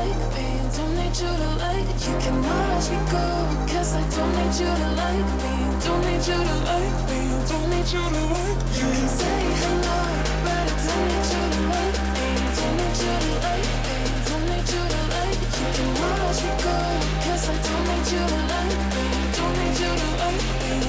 like me, don't need you to like. You can watch me go, cause I don't need you to like me. Don't need you to like me, don't need you to like me. You can say hello, but I don't need you to like me. Don't need you to like me, don't need you to like. You can watch me go, cause I don't need you to like me. Don't need you to like me, don't need you to like me.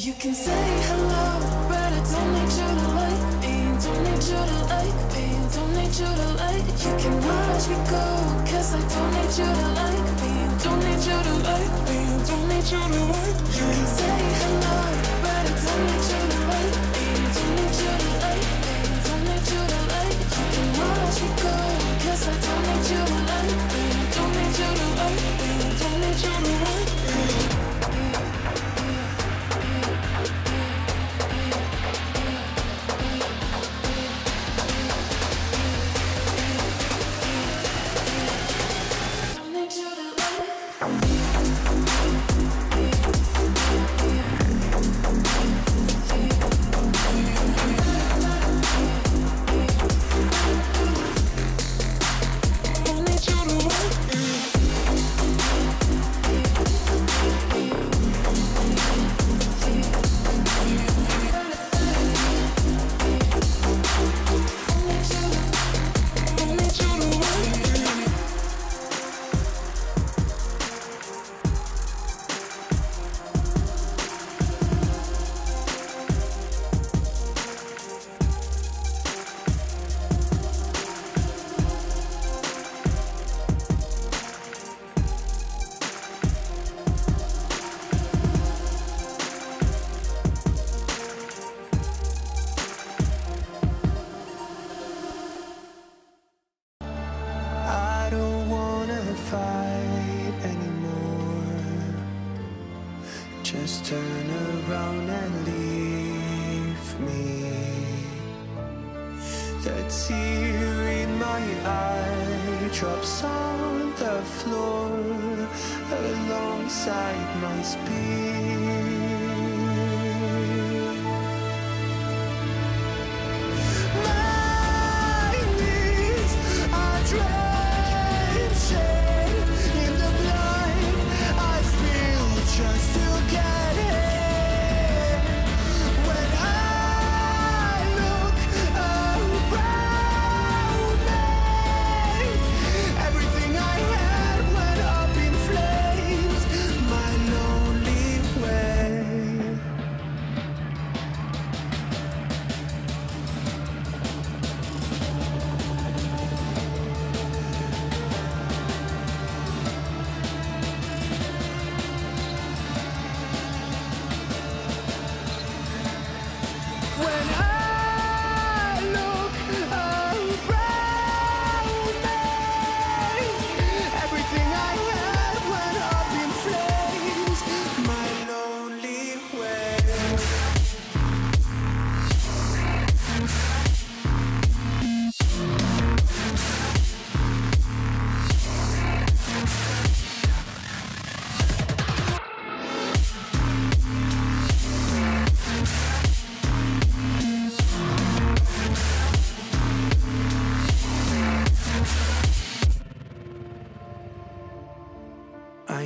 You can say hello, but I don't need you to like me. Don't need you to like me. Don't need you to like. You can watch me go, cause I don't need you to like me. Don't need you to like me. Don't need you to like me. You can say hello, but I don't need you to like me. Don't need you to like me. Don't need you to like. You can watch me go, cause I don't need you to like me. Don't need you to like me. Don't need you to like me. Just turn around and leave me. The tear in my eye drops on the floor alongside my spear. My knees are drenching in the blind. I feel just too.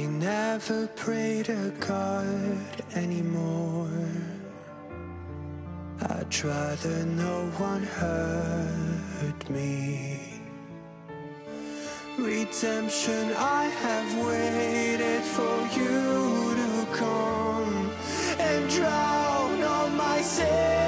Never pray to God anymore. I'd rather no one hurt me. Redemption, I have waited for you to come and drown all my sins.